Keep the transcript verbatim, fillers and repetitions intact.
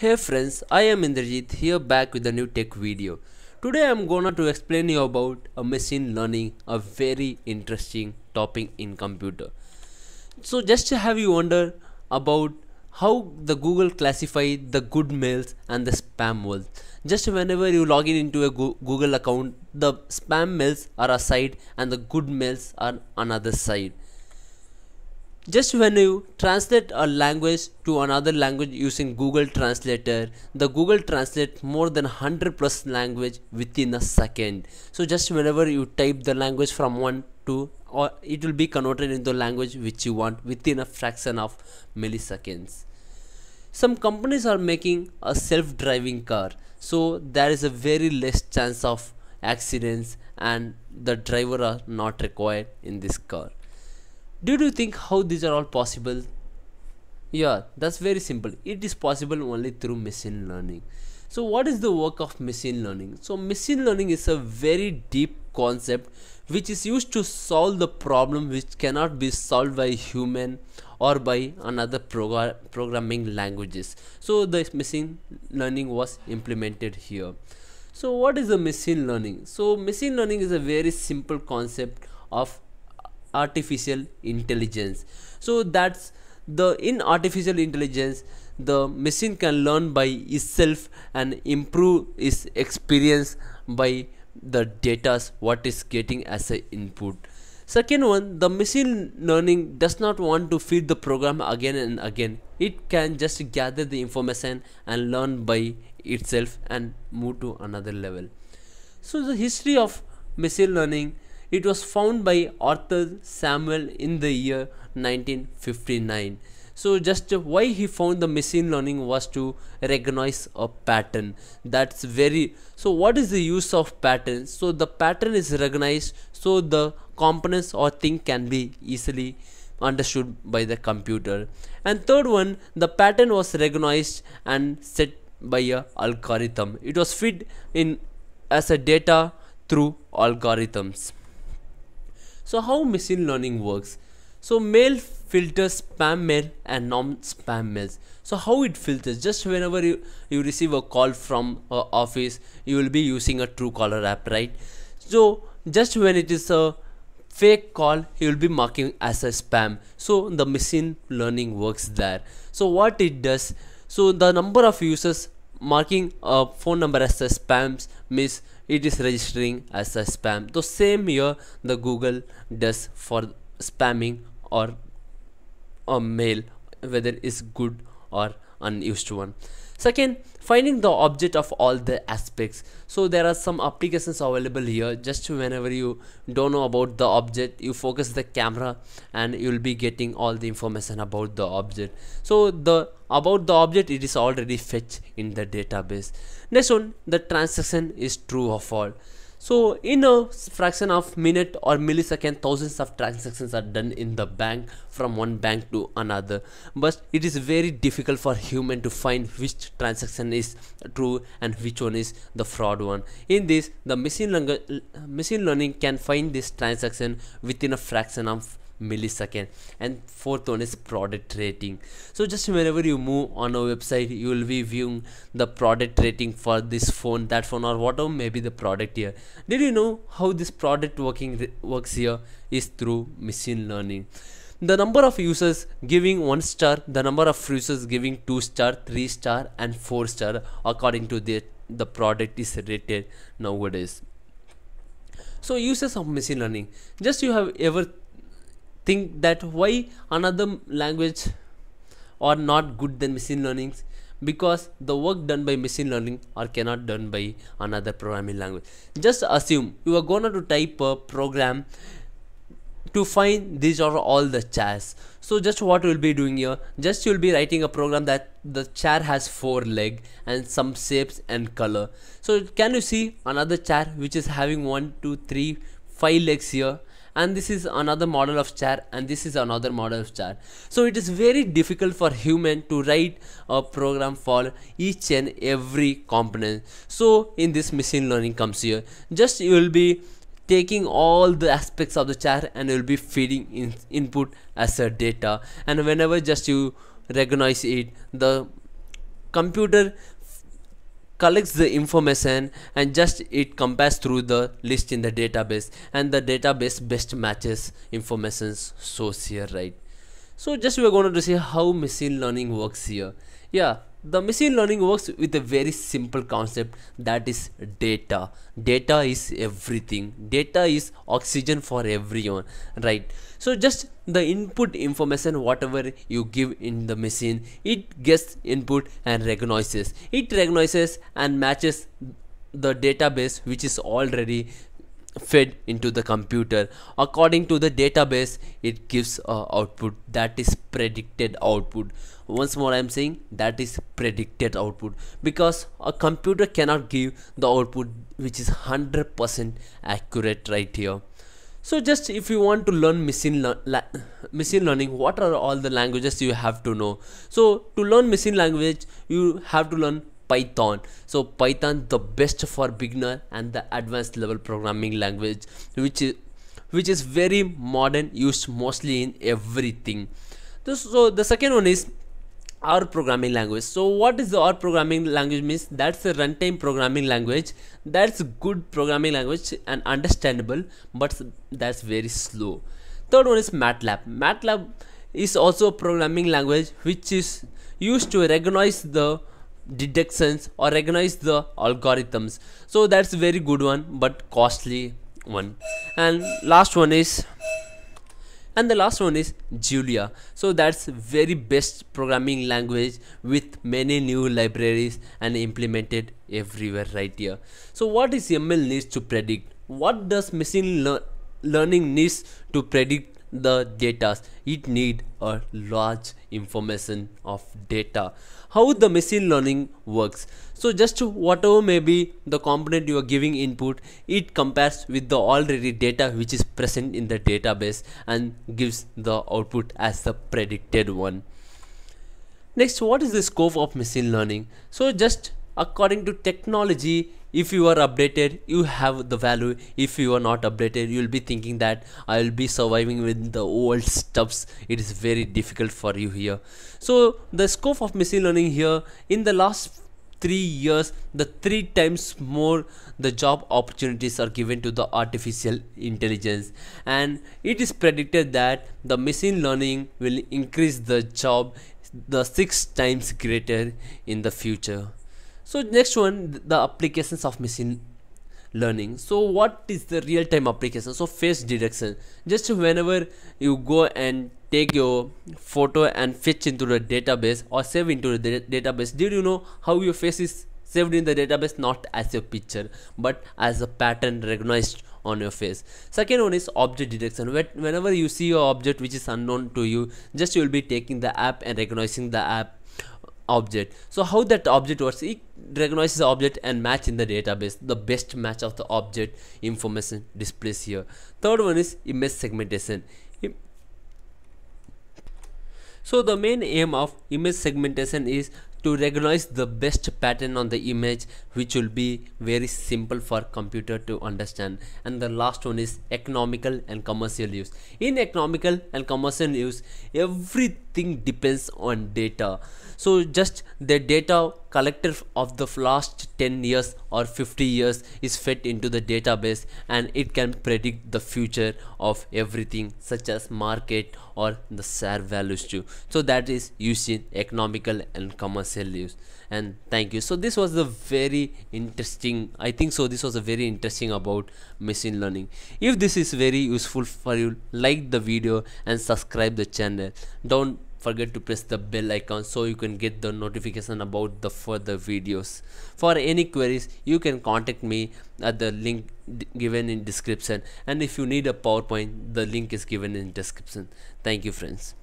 Hey friends, I am Indrajit here back with a new tech video. Today I am gonna to explain you about a machine learning, a very interesting topic in computer. So just to have you wonder about how the Google classify the good mails and the spam mails. Just whenever you log in into a Google account, the spam mails are a side and the good mails are another side. Just when you translate a language to another language using Google Translator, the Google Translate more than one hundred plus language within a second. So just whenever you type the language from one to, or it will be converted into language which you want within a fraction of milliseconds. Some companies are making a self-driving car, so there is a very less chance of accidents and the driver are not required in this car. Do you think how these are all possible? Yeah, that's very simple. It is possible only through machine learning. So what is the work of machine learning? So machine learning is a very deep concept which is used to solve the problem which cannot be solved by human or by another progr programming languages. So the machine learning was implemented here. So what is the machine learning? So machine learning is a very simple concept of artificial intelligence. So that's the in artificial intelligence the machine can learn by itself and improve its experience by the data what is getting as an input. Second one, the machine learning does not want to feed the program again and again. It can just gather the information and learn by itself and move to another level. So the history of machine learning, it was found by Arthur Samuel in the year nineteen fifty-nine. So just why he found the machine learning was to recognize a pattern. That's very, so what is the use of patterns? So the pattern is recognized so the components or thing can be easily understood by the computer. And third one, the pattern was recognized and set by a algorithm. It was fed in as a data through algorithms. So how machine learning works? So mail filters spam mail and non-spam mails. So how it filters? Just whenever you, you receive a call from an office, you will be using a Truecaller app, right? So just when it is a fake call, you will be marking as a spam. So the machine learning works there. So what it does? So the number of users marking a phone number as a spams means it is registering as a spam. So same here the Google does for spamming or a mail, whether it's good or unused one. Second, finding the object of all the aspects. So there are some applications available here. Just whenever you don't know about the object, you focus the camera and you'll be getting all the information about the object. So the about the object, it is already fetched in the database. Next one, the transaction is true or false. So in a fraction of minute or millisecond, thousands of transactions are done in the bank from one bank to another, but it is very difficult for human to find which transaction is true and which one is the fraud one. In this, the machine learning, machine learning can find this transaction within a fraction of millisecond. And fourth one is product rating. So just whenever you move on a website, you will be viewing the product rating for this phone, that phone, or whatever may be the product here. Did you know how this product working works here is through machine learning? The number of users giving one star, the number of users giving two star, three star, and four star according to the the product is rated nowadays. So uses of machine learning. Just you have ever think that why another language are not good than machine learning? Because the work done by machine learning are cannot done by another programming language. Just assume you are going to type a program to find these are all the chairs. So just what you will be doing here, just you will be writing a program that the chair has four legs and some shapes and color. So can you see another chair which is having one, two, three, five legs here? And this is another model of chair, and this is another model of chair. So it is very difficult for human to write a program for each and every component. So in this machine learning comes here. Just you will be taking all the aspects of the chair and you will be feeding in input as a data. And whenever just you recognize it, the computer collects the information and just it compares through the list in the database, and the database best matches information source here, right? So just we are going to see how machine learning works here. Yeah, the machine learning works with a very simple concept, that is data. Data is everything. Data is oxygen for everyone, right? So just the input information, whatever you give in the machine, it gets input and recognizes. It recognizes and matches the database which is already fed into the computer. According to the database, it gives a output, that is predicted output. Once more I am saying, that is predicted output, because a computer cannot give the output which is one hundred percent accurate right here. So just if you want to learn machine le machine learning, what are all the languages you have to know? So to learn machine language, you have to learn Python. So Python, the best for beginner and the advanced level programming language, which is which is very modern, used mostly in everything. So the second one is R programming language. So what is the R programming language means? That's a runtime programming language. That's good programming language and understandable, but that's very slow. Third one is MATLAB. MATLAB is also a programming language which is used to recognize the deductions or recognize the algorithms. So that's very good one, but costly one. And last one is and the last one is Julia. So that's very best programming language with many new libraries and implemented everywhere right here. So what is M L needs to predict? What does machine lear learning needs to predict? The data. It need a large information of data. How the machine learning works? So just whatever may be the component you are giving input, it compares with the already data which is present in the database and gives the output as the predicted one. Next, what is the scope of machine learning? So just according to technology, if you are updated, you have the value. If you are not updated, you will be thinking that I will be surviving with the old stuffs. It is very difficult for you here. So the scope of machine learning here, in the last three years, the three times more the job opportunities are given to the artificial intelligence, and it is predicted that the machine learning will increase the job the six times greater in the future. So next one, the applications of machine learning. So what is the real-time application? So face detection. Just whenever you go and take your photo and fetch into the database or save into the database, did you know how your face is saved in the database? Not as a picture, but as a pattern recognized on your face. Second one is object detection. Whenever you see your object which is unknown to you, just you will be taking the app and recognizing the app object. So how that object works, it recognizes the object and match in the database. The best match of the object information displays here. Third one is image segmentation. So the main aim of image segmentation is to recognize the best pattern on the image, which will be very simple for computer to understand. And the last one is economical and commercial use. In economical and commercial use, everything depends on data. So just the data collected of the last ten years or fifty years is fed into the database, and it can predict the future of everything, such as market or the share values too. So that is used in economical and commercial use. And thank you. So this was a very interesting, I think so this was a very interesting about machine learning. If this is very useful for you, like the video and subscribe the channel. Don't forget to press the bell icon so you can get the notification about the further videos. For any queries, you can contact me at the link given in description, and if you need a PowerPoint, the link is given in description. Thank you, friends.